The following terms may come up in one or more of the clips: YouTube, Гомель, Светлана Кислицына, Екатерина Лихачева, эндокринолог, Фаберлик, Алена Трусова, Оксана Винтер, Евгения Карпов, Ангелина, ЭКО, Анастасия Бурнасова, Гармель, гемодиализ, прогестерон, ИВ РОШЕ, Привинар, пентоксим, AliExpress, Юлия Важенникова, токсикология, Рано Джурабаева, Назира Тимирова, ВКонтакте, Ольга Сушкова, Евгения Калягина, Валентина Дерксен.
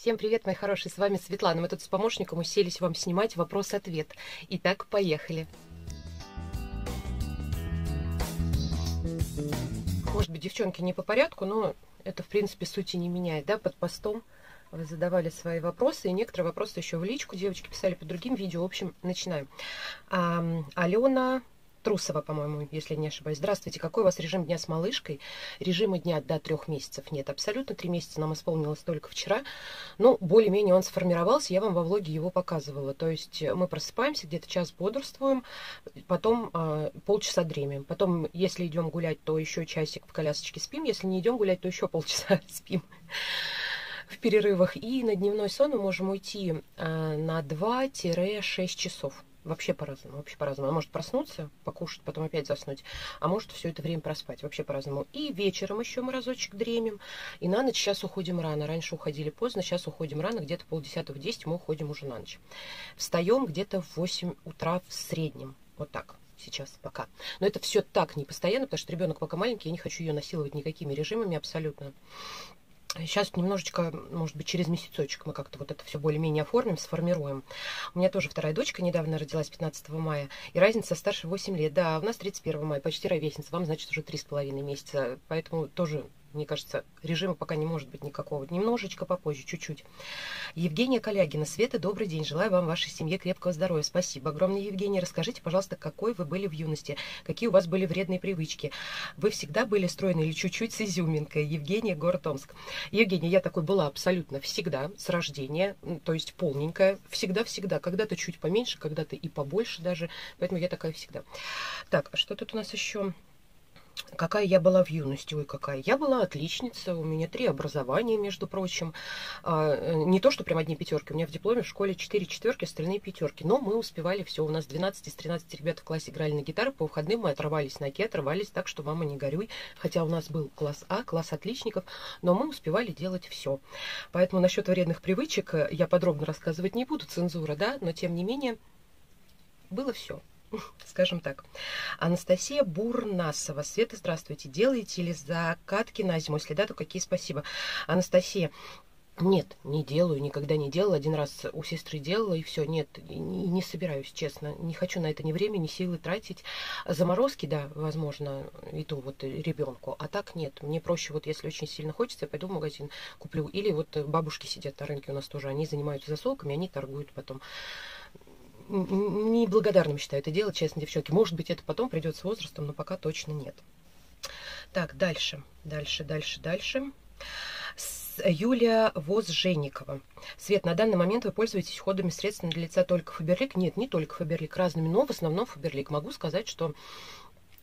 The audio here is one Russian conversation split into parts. Всем привет, мои хорошие, с вами Светлана. Мы тут с помощником уселись вам снимать вопрос-ответ. Итак, поехали. Может быть, девчонки, не по порядку, но это, в принципе, сути не меняет, да, под постом. Вы задавали свои вопросы, и некоторые вопросы еще в личку девочки писали под другим видео. В общем, начинаем. Алена Трусова, по-моему, если не ошибаюсь. Здравствуйте. Какой у вас режим дня с малышкой? Режима дня до 3 месяцев. Нет, абсолютно. 3 месяца нам исполнилось только вчера. Но более-менее он сформировался. Я вам во влоге его показывала. То есть мы просыпаемся, где-то час бодрствуем, потом полчаса дремим. Потом, если идем гулять, то еще часик в колясочке спим. Если не идем гулять, то еще полчаса спим в перерывах. И на дневной сон мы можем уйти на 2-6 часов. Вообще по-разному, вообще по-разному. Она может проснуться, покушать, потом опять заснуть, а может все это время проспать, вообще по-разному. И вечером еще мы разочек дремим, и на ночь сейчас уходим рано. Раньше уходили поздно, сейчас уходим рано, где-то 9:30, мы уходим уже на ночь. Встаем где-то в 8 утра в среднем, вот так. Сейчас пока. Но это все так не постоянно, потому что ребенок пока маленький, я не хочу ее насиловать никакими режимами абсолютно. Сейчас немножечко, может быть, через месяцочек мы как-то вот это все более-менее оформим, сформируем. У меня тоже 2-я дочка недавно родилась, 15 мая, и разница старше 8 лет. Да, у нас 31 мая, почти ровесница, вам, значит, уже 3,5 месяца. Поэтому тоже, мне кажется, режима пока не может быть никакого. Немножечко попозже, чуть-чуть. Евгения Калягина. Света, добрый день. Желаю вам, вашей семье, крепкого здоровья. Спасибо огромное, Евгения. Расскажите, пожалуйста, какой вы были в юности? Какие у вас были вредные привычки? Вы всегда были стройны или чуть-чуть с изюминкой? Евгения, город Омск. Евгения, я такой была абсолютно всегда, с рождения, то есть полненькая. Всегда-всегда. Когда-то чуть поменьше, когда-то и побольше даже. Поэтому я такая всегда. Так, а что тут у нас еще? Какая я была в юности? Ой, какая. Я была отличница, у меня 3 образования, между прочим. Не то, что прям одни пятерки. У меня в дипломе в школе 4 четверки, остальные пятерки. Но мы успевали все. У нас 12 из 13 ребят в классе играли на гитаре. По выходным мы оторвались на ки, оторвались так, что мама не горюй. Хотя у нас был класс А, класс отличников, но мы успевали делать все. Поэтому насчет вредных привычек я подробно рассказывать не буду. Цензура, да? Но тем не менее, было все. Скажем так. Анастасия Бурнасова. Света, здравствуйте. Делаете ли закатки на зиму? Если да, то какие? Спасибо. Анастасия. Нет, не делаю, никогда не делала. 1 раз у сестры делала, и все. Нет, не собираюсь, честно. Не хочу на это ни время, ни силы тратить. Заморозки, да, возможно, иду вот ребенку. А так нет. Мне проще, вот если очень сильно хочется, я пойду в магазин, куплю. Или вот бабушки сидят на рынке у нас тоже, они занимаются засолками, они торгуют потом. Неблагодарным считаю это дело, честно, девчонки. Может быть, это потом придет с возрастом, но пока точно нет. Так, дальше. Юлия Важенникова. Свет, на данный момент вы пользуетесь уходовыми средствами для лица только Фаберлик? Нет, не только Фаберлик, разными, но в основном Фаберлик. Могу сказать, что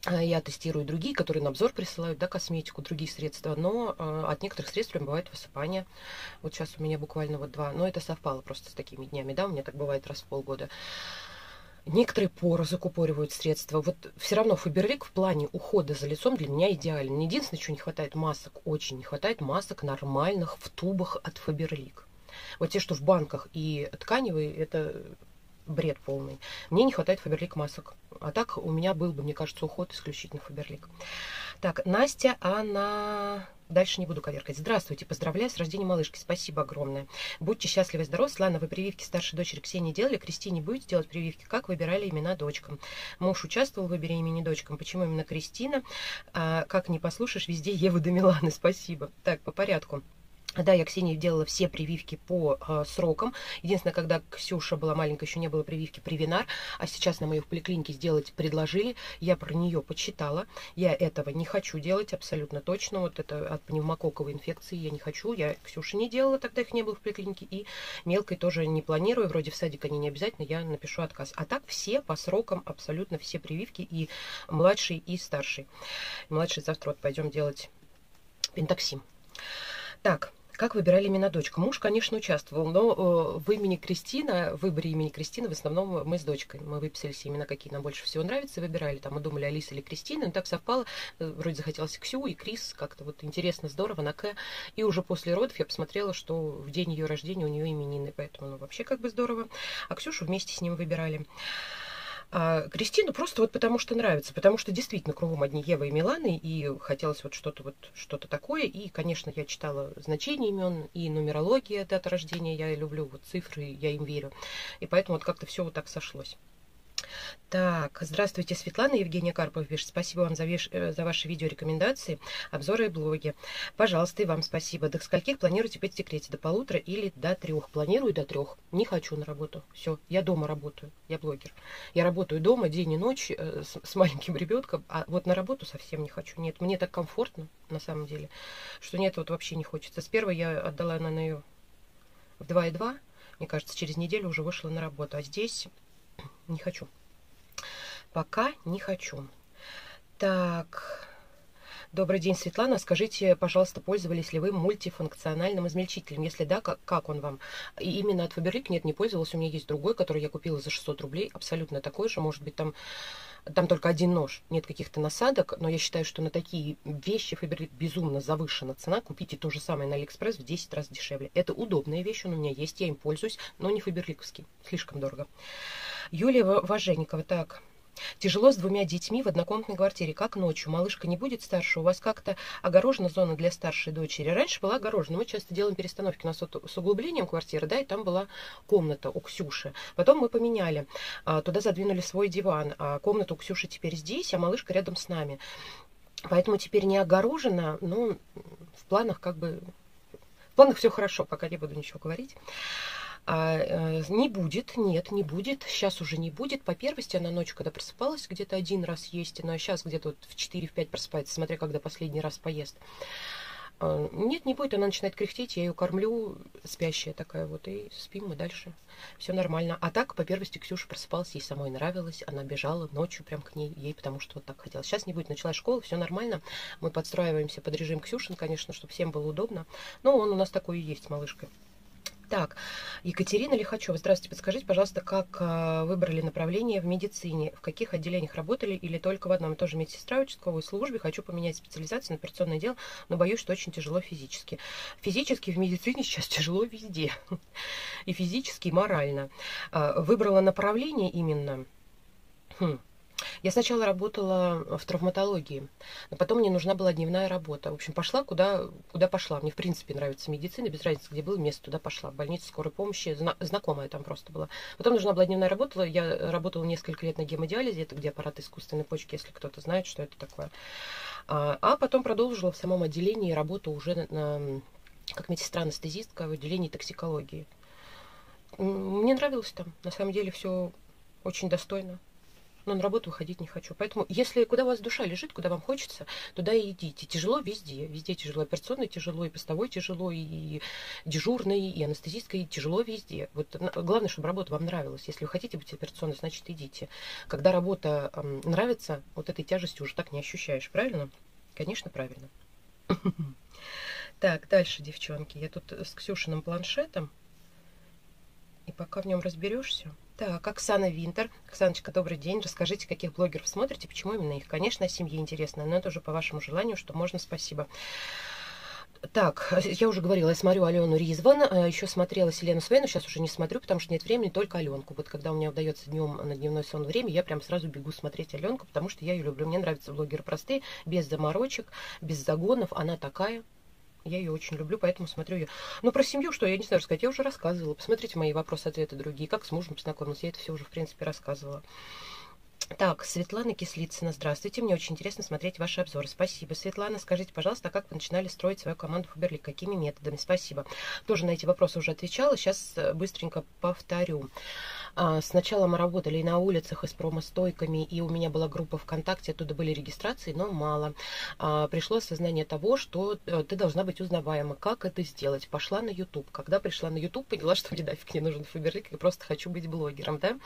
я тестирую другие, которые на обзор присылают, да, косметику, другие средства, но от некоторых средств прям бывает высыпание. Вот сейчас у меня буквально вот 2, но это совпало просто с такими днями, да, у меня так бывает раз в полгода. Некоторые поры закупоривают средства. Вот все равно Фаберлик в плане ухода за лицом для меня идеален. Единственное, чего не хватает, масок, очень не хватает масок нормальных в тубах от Фаберлик. Вот те, что в банках и тканевые, это бред полный. Мне не хватает Фаберлик масок. А так у меня был бы, мне кажется, уход исключительно Фаберлик. Так, Настя, она... Дальше не буду коверкать. Здравствуйте, поздравляю с рождением малышки. Спасибо огромное. Будьте счастливы и здоровы. Слана, вы прививки старшей дочери Ксении делали? Кристине будете делать прививки? Как выбирали имена дочкам? Муж участвовал в выборе имени дочкам. Почему именно Кристина? Как не послушаешь, везде Ева до Миланы. Спасибо. Так, по порядку. Да, я Ксении делала все прививки по срокам. Единственное, когда Ксюша была маленькая, еще не было прививки Привинар, а сейчас нам ее в поликлинике сделать предложили. Я про нее почитала. Я этого не хочу делать абсолютно точно. Вот это от пневмококковой инфекции я не хочу. Я Ксюши не делала, тогда их не было в поликлинике. И мелкой тоже не планирую. Вроде в садик они не обязательно, я напишу отказ. А так все по срокам, абсолютно все прививки, и младший, и старший. Младший завтра вот пойдем делать пентоксим. Так. Как выбирали имена дочка? Муж, конечно, участвовал, но в выборе имени Кристина в основном мы с дочкой. Мы выписались имена, какие нам больше всего нравятся, выбирали. Там мы думали Алиса или Кристина, но так совпало. Вроде захотелось Ксю и Крис, как-то вот интересно, здорово, на К. И уже после родов я посмотрела, что в день ее рождения у нее именины, поэтому ну, вообще как бы здорово. А Ксюшу вместе с ним выбирали. А Кристину просто вот потому что нравится, потому что действительно кругом одни Евы и Миланы, и хотелось вот что-то такое. И, конечно, я читала значение имен и нумерология, дата рождения, я люблю вот цифры, я им верю. И поэтому вот как-то все вот так сошлось. Так, здравствуйте, Светлана. Евгения Карпов пишет: спасибо вам за ваши видеорекомендации, обзоры и блоги. Пожалуйста, и вам спасибо. До скольких планируете быть в декрете? До 1,5 или до 3? Планирую до 3. Не хочу на работу. Все, я дома работаю. Я блогер. Я работаю дома день и ночь с маленьким ребенком, а вот на работу совсем не хочу. Нет, мне так комфортно, на самом деле, что нет, вот вообще не хочется. С первой я отдала на нее в 2,2. Мне кажется, через неделю уже вышла на работу. А здесь не хочу. Пока не хочу. Так. Добрый день, Светлана. Скажите, пожалуйста, пользовались ли вы мультифункциональным измельчителем? Если да, как он вам? И именно от Фаберлик нет, не пользовалась. У меня есть другой, который я купила за 600 рублей. Абсолютно такой же. Может быть, там только один нож. Нет каких-то насадок. Но я считаю, что на такие вещи Фаберлик безумно завышена цена. Купите то же самое на AliExpress в 10 раз дешевле. Это удобная вещь. Он у меня есть. Я им пользуюсь. Но не фаберликовский. Слишком дорого. Юлия Важенникова. Так. Тяжело с двумя детьми в однокомнатной квартире. Как ночью? Малышка не будет старше? У вас как-то огорожена зона для старшей дочери? Раньше была огорожена. Мы часто делаем перестановки. У нас вот с углублением квартиры, да, и там была комната у Ксюши. Потом мы поменяли. Туда задвинули свой диван. Комната у Ксюши теперь здесь, а малышка рядом с нами. Поэтому теперь не огорожена, но в планах как бы... В планах все хорошо, пока не буду ничего говорить. Не будет, нет, не будет, сейчас уже не будет. По первости она ночью, когда просыпалась, где-то один раз есть, но сейчас где-то вот в 4-5 просыпается, смотря когда последний раз поест. Нет, не будет, она начинает кряхтеть, я ее кормлю, спящая такая вот, и спим мы дальше, все нормально. А так, по первости, Ксюша просыпалась, ей самой нравилось, она бежала ночью прям к ней, ей потому что вот так хотелось. Сейчас не будет, начала школа, все нормально, мы подстраиваемся под режим Ксюшин, конечно, чтобы всем было удобно, но он у нас такой и есть с малышкой. Так, Екатерина Лихачева. Здравствуйте, подскажите, пожалуйста, как выбрали направление в медицине? В каких отделениях работали или только в одном? Тоже медсестра в участковой службе. Хочу поменять специализацию на операционное дело, но боюсь, что очень тяжело физически. Физически в медицине сейчас тяжело везде. И физически, и морально. Выбрала направление именно... Я сначала работала в травматологии, но потом мне нужна была дневная работа. В общем, пошла куда пошла. Мне, в принципе, нравится медицина, без разницы, где было место, туда пошла. Больница скорой помощи, знакомая там просто была. Потом нужна была дневная работа. Я работала несколько лет на гемодиализе, это где аппарат искусственной почки, если кто-то знает, что это такое. А потом продолжила в самом отделении работу уже как медсестра-анестезистка в отделении токсикологии. Мне нравилось там. На самом деле все очень достойно. Но на работу выходить не хочу. Поэтому, если куда у вас душа лежит, куда вам хочется, туда и идите. Тяжело везде. Везде тяжело. Операционной тяжело, и постовой тяжело, и дежурной, и анестезистской. Тяжело везде. Вот главное, чтобы работа вам нравилась. Если вы хотите быть операционной, значит, идите. Когда работа нравится, вот этой тяжести уже так не ощущаешь. Правильно? Конечно, правильно. Так, дальше, девчонки. Я тут с Ксюшиным планшетом. И пока в нем разберешься... Так, Оксана Винтер. Оксаночка, добрый день. Расскажите, каких блогеров смотрите, почему именно их? Конечно, о семье интересно, но это уже по вашему желанию, что можно, спасибо. Так, я уже говорила, я смотрю Алену Ризван, еще смотрела Селену Свейну, сейчас уже не смотрю, потому что нет времени, только Аленку. Вот когда у меня удается днем на дневной сон время, я прям сразу бегу смотреть Аленку, потому что я ее люблю. Мне нравятся блогеры простые, без заморочек, без загонов, она такая. Я ее очень люблю, поэтому смотрю ее. Но про семью, что я не знаю рассказать, я уже рассказывала. Посмотрите мои вопросы-ответы другие. Как с мужем познакомилась, я это все уже, в принципе, рассказывала. Так, Светлана Кислицына. Здравствуйте, мне очень интересно смотреть ваши обзоры. Спасибо, Светлана. Скажите, пожалуйста, как вы начинали строить свою команду Фаберлик? Какими методами? Спасибо. Тоже на эти вопросы уже отвечала. Сейчас быстренько повторю. Сначала мы работали и на улицах, и с промостойками, и у меня была группа ВКонтакте, оттуда были регистрации, но мало. Пришло осознание того, что ты должна быть узнаваема. Как это сделать? Пошла на YouTube. Когда пришла на YouTube, поняла, что мне нафиг не нужен Фаберлик, я просто хочу быть блогером, да?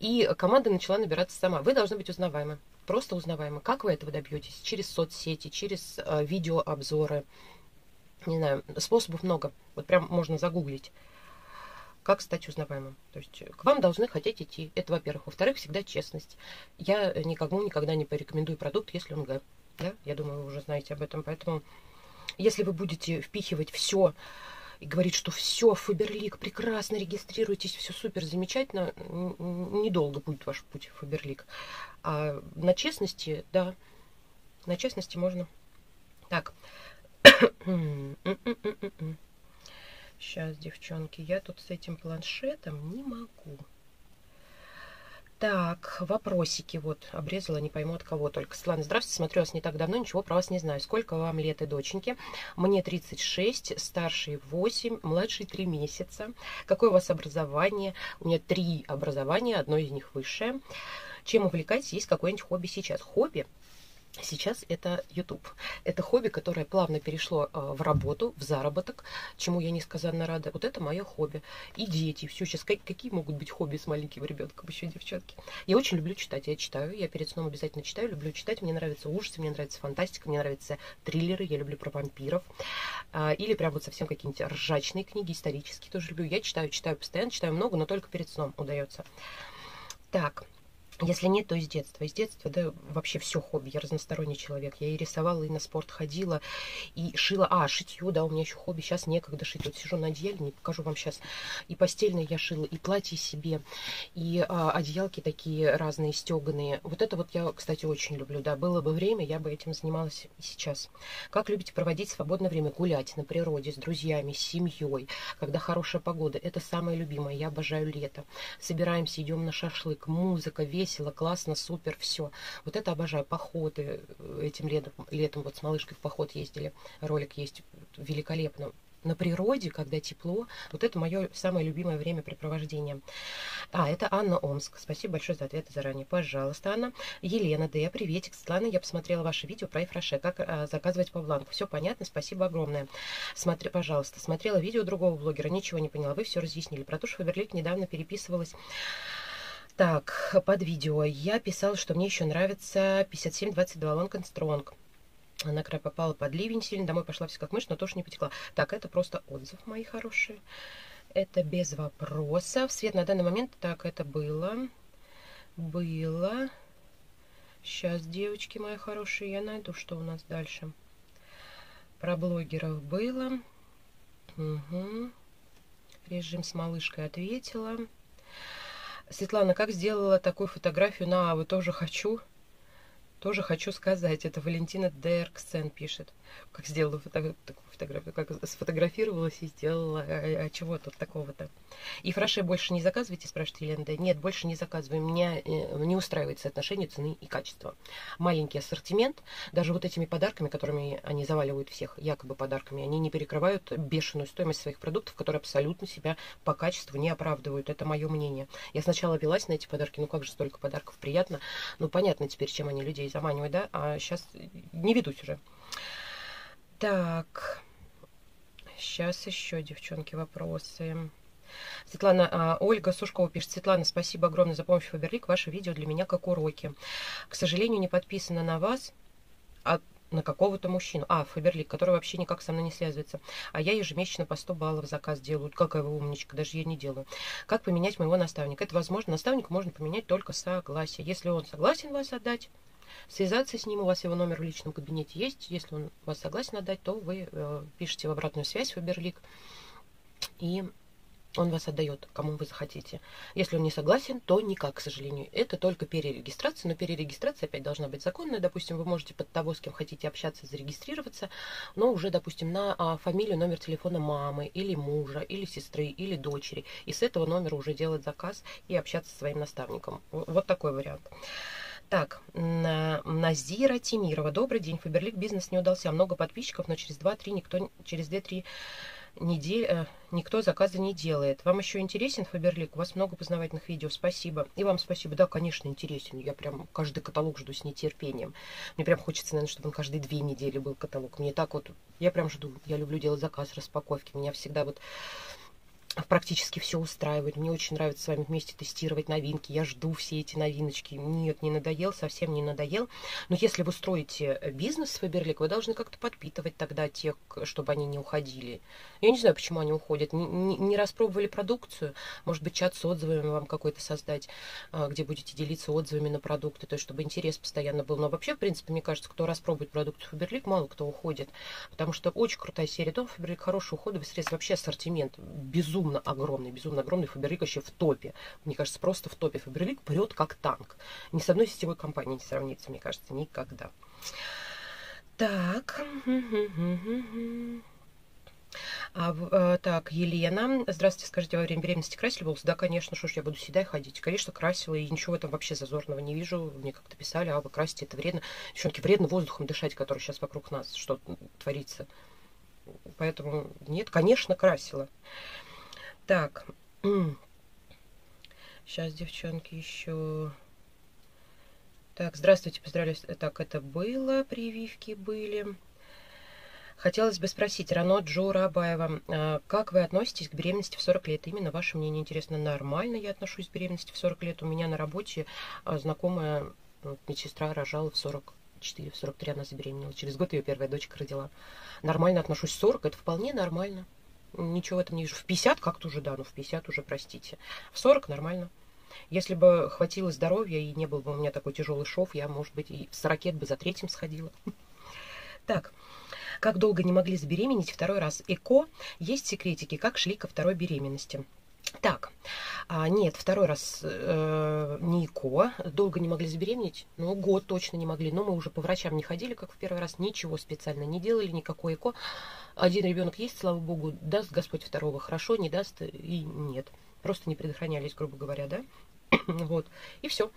И команда начала набираться сама. Вы должны быть узнаваемы. Просто узнаваемы. Как вы этого добьетесь? Через соцсети, через видеообзоры. Не знаю, способов много. Вот прям можно загуглить. Как стать узнаваемым. То есть к вам должны хотеть идти. Это, во-первых. Во-вторых, всегда честность. Я никому никогда не порекомендую продукт, если он Г. Да? Я думаю, вы уже знаете об этом. Поэтому, если вы будете впихивать все и говорит, что все, Фаберлик, прекрасно, регистрируйтесь, все супер, замечательно, недолго будет ваш путь, Фаберлик. А на честности, да, на честности можно. Так, сейчас, девчонки, я тут с этим планшетом не могу. Так, вопросики вот обрезала, не пойму от кого только. Светлана, здравствуйте, смотрю вас не так давно, ничего про вас не знаю. Сколько вам лет и доченьки? Мне 36, старший 8, младший 3 месяца. Какое у вас образование? У меня 3 образования, одно из них высшее. Чем увлекаетесь? Есть какое-нибудь хобби сейчас? Хобби? Сейчас это YouTube. Это хобби, которое плавно перешло в работу, в заработок, чему я несказанно рада. Вот это мое хобби. И дети. Все, сейчас какие могут быть хобби с маленьким ребенком еще, девчонки? Я очень люблю читать. Я читаю. Я перед сном обязательно читаю. Люблю читать. Мне нравятся ужасы, мне нравится фантастика, мне нравятся триллеры. Я люблю про вампиров. Или прям вот совсем какие-нибудь ржачные книги, исторические тоже люблю. Я читаю постоянно, читаю много, но только перед сном удается. Так. Если нет, то из детства. Из детства, да, вообще все хобби. Я разносторонний человек. Я и рисовала, и на спорт ходила, и шила. А, шитье, да, у меня еще хобби. Сейчас некогда шить. Вот сижу на одеяле, не покажу вам сейчас. И постельное я шила, и платье себе, и одеялки такие разные, стеганые. Вот это вот я, кстати, очень люблю, да. Было бы время, я бы этим занималась и сейчас. Как любите проводить свободное время? Гулять на природе, с друзьями, с семьей. Когда хорошая погода. Это самое любимое. Я обожаю лето. Собираемся, идем на шашлык. Музыка, весь. Классно, супер, все. Вот это обожаю. Походы этим летом вот с малышкой в поход ездили. Ролик есть великолепно. На природе, когда тепло. Вот это мое самое любимое времяпрепровождение. А, это Анна, Омск. Спасибо большое за ответы заранее. Пожалуйста, Анна. Елена, да, приветик. Светлана, я посмотрела ваше видео про ИВ РОШЕ. Как заказывать по бланку. Все понятно, спасибо огромное. Смотри, пожалуйста, смотрела видео другого блогера, ничего не поняла. Вы все разъяснили. Про то, что Фаберлик недавно переписывалась. Так, под видео я писала, что мне еще нравится 5722 Long and Strong. Она край попала под ливень сильно, домой пошла вся как мышь, но тоже не потекла. Так, это просто отзыв, мои хорошие. Это без вопросов. Свет на данный момент, так, это было. Было. Сейчас, девочки мои хорошие, я найду, что у нас дальше. Про блогеров было. Угу. Режим с малышкой ответила. Светлана, как сделала такую фотографию на АВ? Тоже хочу сказать. Это Валентина Дерксен пишет. Как сделала такую фотографию, как сфотографировалась и сделала. А чего тут такого-то? ИВ РОШЕ больше не заказывайте, спрашивает Елена. Да нет, больше не заказываю. Меня не устраивает соотношение цены и качества. Маленький ассортимент. Даже вот этими подарками, которыми они заваливают всех, якобы подарками, они не перекрывают бешеную стоимость своих продуктов, которые абсолютно себя по качеству не оправдывают. Это мое мнение. Я сначала велась на эти подарки. Ну как же столько подарков, приятно. Ну понятно теперь, чем они людей заманивать, да, а сейчас не ведусь уже. Так, сейчас еще, девчонки, вопросы. Светлана, Ольга Сушкова пишет. Светлана, спасибо огромное за помощь, Фаберлик. Ваше видео для меня как уроки. К сожалению, не подписано на вас, а на какого-то мужчину. А, Фаберлик, который вообще никак со мной не связывается. А я ежемесячно по 100 баллов заказ делаю. Какая вы умничка, даже я не делаю. Как поменять моего наставника? Это возможно. Наставника можно поменять только согласие. Если он согласен вас отдать, связаться с ним, у вас его номер в личном кабинете есть. Если он вас согласен отдать, то вы пишете в обратную связь Фаберлик, и он вас отдает, кому вы захотите. Если он не согласен, то никак, к сожалению. Это только перерегистрация, но перерегистрация опять должна быть законная. Допустим, вы можете под того, с кем хотите общаться, зарегистрироваться, но уже, допустим, на фамилию, номер телефона мамы, или мужа, или сестры, или дочери. И с этого номера уже делать заказ и общаться со своим наставником. Вот такой вариант. Так, Назира Тимирова. Добрый день. Фаберлик бизнес не удался. Много подписчиков, но через 2-3 никто, через 2-3 недели никто заказы не делает. Вам еще интересен Фаберлик? У вас много познавательных видео. Спасибо. И вам спасибо. Да, конечно, интересен. Я прям каждый каталог жду с нетерпением. Мне прям хочется, наверное, чтобы он каждые 2 недели был каталог. Мне так вот... Я прям жду. Я люблю делать заказ, распаковки. Меня всегда вот... практически все устраивает. Мне очень нравится с вами вместе тестировать новинки. Я жду все эти новиночки. Нет, не надоел, совсем не надоел. Но если вы строите бизнес с Фаберлик, вы должны как-то подпитывать тогда тех, чтобы они не уходили. Я не знаю, почему они уходят. Не распробовали продукцию. Может быть, чат с отзывами вам какой-то создать, где будете делиться отзывами на продукты, то есть чтобы интерес постоянно был. Но вообще, в принципе, мне кажется, кто распробует продукцию Фаберлик, мало кто уходит. Потому что очень крутая серия. Дом Фаберлик, хорошие уходовые средства. Вообще ассортимент безумный. Безумно огромный Фаберлик вообще в топе. Мне кажется, просто в топе. Фаберлик прет как танк. Ни с одной сетевой компанией не сравнится, мне кажется, никогда. Так. Так, Елена. Здравствуйте, скажите, во время беременности красили волосы? Да, конечно, что ж, я буду седая ходить. Конечно, красила, и ничего в этом вообще зазорного не вижу. Мне как-то писали, а вы красите, это вредно. Девчонки, вредно воздухом дышать, который сейчас вокруг нас, что творится. Поэтому нет, конечно, красила. Так, сейчас, девчонки, еще... Так, здравствуйте, поздравляю. Так, это было, прививки были. Хотелось бы спросить, Рано Джурабаева, как вы относитесь к беременности в 40 лет? Именно ваше мнение интересно. Нормально я отношусь к беременности в 40 лет. У меня на работе знакомая медсестра рожала в 44, в 43 она забеременела. Через год ее первая дочка родила. Нормально отношусь. 40, это вполне нормально. Ничего в этом не вижу. В 50 как-то уже, да, но в 50 уже, простите. В 40 нормально. Если бы хватило здоровья и не был бы у меня такой тяжелый шов, я, может быть, и с ракет бы за третьим сходила. Так, как долго не могли забеременеть второй раз? ЭКО. Есть секретики, как шли ко второй беременности? Так, нет, второй раз не ЭКО, долго не могли забеременеть, ну, год точно не могли, но мы уже по врачам не ходили, как в первый раз, ничего специально не делали, никакой ЭКО. Один ребенок есть, слава богу, даст Господь второго хорошо, не даст и нет. Просто не предохранялись, грубо говоря, да? Вот, и все,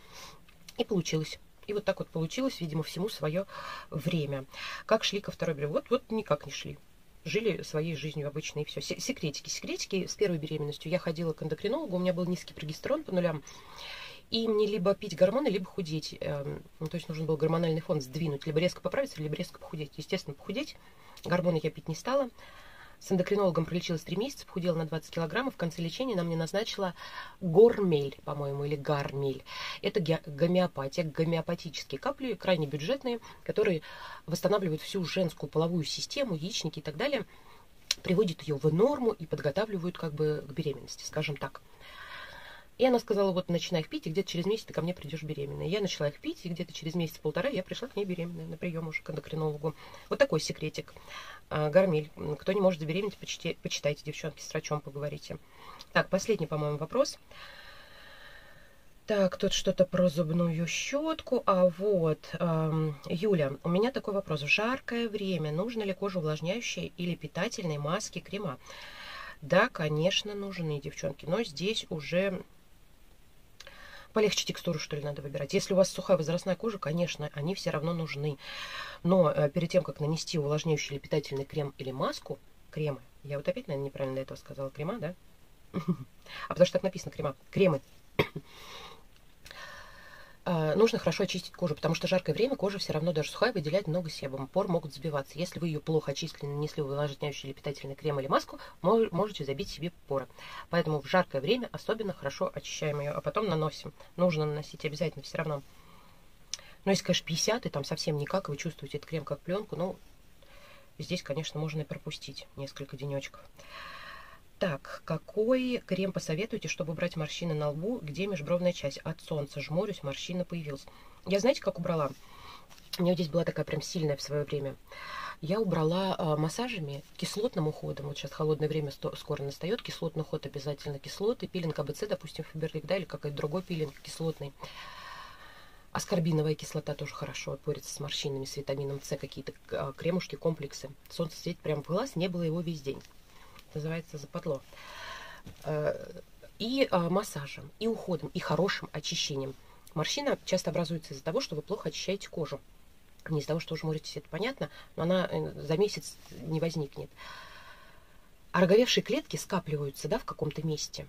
и получилось. И вот так вот получилось, видимо, всему свое время. Как шли ко второй беременности? Вот никак не шли. Жили своей жизнью обычной, и все. Секретики. Секретики. С первой беременностью я ходила к эндокринологу, у меня был низкий прогестерон по нулям, и мне либо пить гормоны, либо худеть. То есть нужен был гормональный фон сдвинуть, либо резко поправиться, либо резко похудеть. Естественно, похудеть. Гормоны я пить не стала. С эндокринологом пролечилась 3 месяца, похудела на 20 килограммов. В конце лечения она мне назначила гормель, по-моему, или гармель. Это гомеопатия, гомеопатические капли, крайне бюджетные, которые восстанавливают всю женскую половую систему, яичники и так далее, приводят ее в норму и подготавливают как бы к беременности, скажем так. И она сказала, вот начинай их пить, и где-то через месяц ты ко мне придешь беременная. Я начала их пить, и где-то через месяц-полтора я пришла к ней беременная на прием уже к эндокринологу. Вот такой секретик. Гармель. Кто не может забеременеть, почитайте, девчонки, с врачом поговорите. Так, последний, по-моему, вопрос. Так, тут что-то про зубную щетку. А вот, Юля, у меня такой вопрос. В жаркое время нужно ли кожу увлажняющие или питательные маски, крема? Да, конечно, нужны, девчонки, но здесь уже... Полегче текстуру, что ли, надо выбирать. Если у вас сухая возрастная кожа, конечно, они все равно нужны. Но перед тем, как нанести увлажняющий или питательный крем или маску, кремы, я вот опять, наверное, неправильно до этого сказала, крема, да? А потому что так написано, крема, кремы. Нужно хорошо очистить кожу, потому что жаркое время кожа все равно даже сухая выделяет много себума, пор могут сбиваться. Если вы ее плохо очистили, нанесли увлажняющий или питательный крем или маску, можете забить себе поры. Поэтому в жаркое время особенно хорошо очищаем ее, а потом наносим. Нужно наносить обязательно все равно. Но если, конечно, 50, и там совсем никак, и вы чувствуете этот крем как пленку, ну, здесь, конечно, можно и пропустить несколько денечков. Так, какой крем посоветуете, чтобы убрать морщины на лбу, где межбровная часть? От солнца жмурюсь, морщина появилась. Я, знаете, как убрала? У меня здесь была такая прям сильная в свое время. Я убрала массажами, кислотным уходом. Вот сейчас холодное время скоро настает, кислотный уход обязательно, кислоты, пилинг АБЦ, допустим, Фаберлик, да, или какой-то другой пилинг кислотный. Аскорбиновая кислота тоже хорошо борется с морщинами, с витамином С, какие-то кремушки, комплексы. Солнце светит прям в глаз, не было его весь день. Называется западло. И массажем, и уходом, и хорошим очищением. Морщина часто образуется из-за того, что вы плохо очищаете кожу. Не из-за того, что жмуритесь, это понятно, но она за месяц не возникнет. Ороговевшие клетки скапливаются, да, в каком-то месте.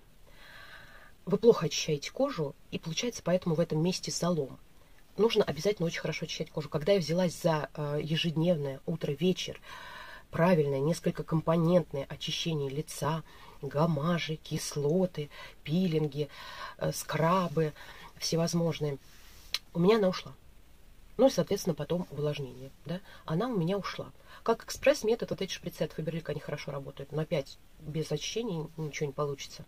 Вы плохо очищаете кожу, и получается поэтому в этом месте залом. Нужно обязательно очень хорошо очищать кожу. Когда я взялась за ежедневное утро-вечер, правильное, несколькокомпонентное очищение лица, гамажи, кислоты, пилинги, скрабы всевозможные. У меня она ушла. Ну и, соответственно, потом увлажнение. Да? Она у меня ушла. Как экспресс-метод, вот эти шприцеты Фаберлик, они хорошо работают. Но опять без очищения ничего не получится.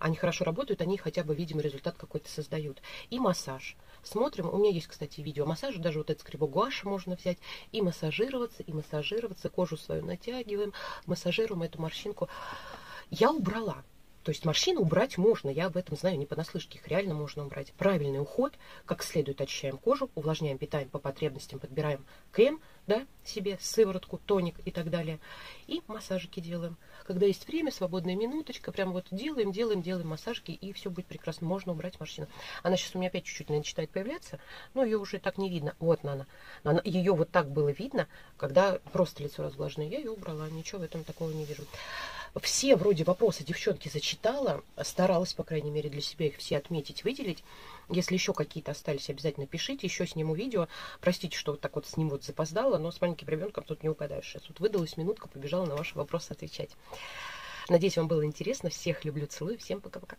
Они хорошо работают, они хотя бы, видимо, результат какой-то создают. И массаж. Смотрим. У меня есть, кстати, видео массажа. Даже вот этот скребок гуаши можно взять. И массажироваться, и массажироваться. Кожу свою натягиваем, массажируем эту морщинку. Я убрала. То есть морщину убрать можно, я об этом знаю, не понаслышке, их реально можно убрать. Правильный уход, как следует очищаем кожу, увлажняем, питаем по потребностям, подбираем крем, да, себе, сыворотку, тоник и так далее. И массажики делаем. Когда есть время, свободная минуточка, прям вот делаем, делаем, делаем массажики, и все будет прекрасно, можно убрать морщину. Она сейчас у меня опять чуть-чуть начинает появляться, но ее уже так не видно. Вот она. Ее вот так было видно, когда просто лицо разглажено, я ее убрала, ничего в этом такого не вижу. Все вроде вопросы девчонки зачитала, старалась, по крайней мере, для себя их все отметить, выделить. Если еще какие-то остались, обязательно пишите, еще сниму видео. Простите, что вот так вот сниму, вот запоздала, но с маленьким ребенком тут не угадаешь. Сейчас вот выдалась минутка, побежала на ваши вопросы отвечать. Надеюсь, вам было интересно. Всех люблю, целую, всем пока-пока.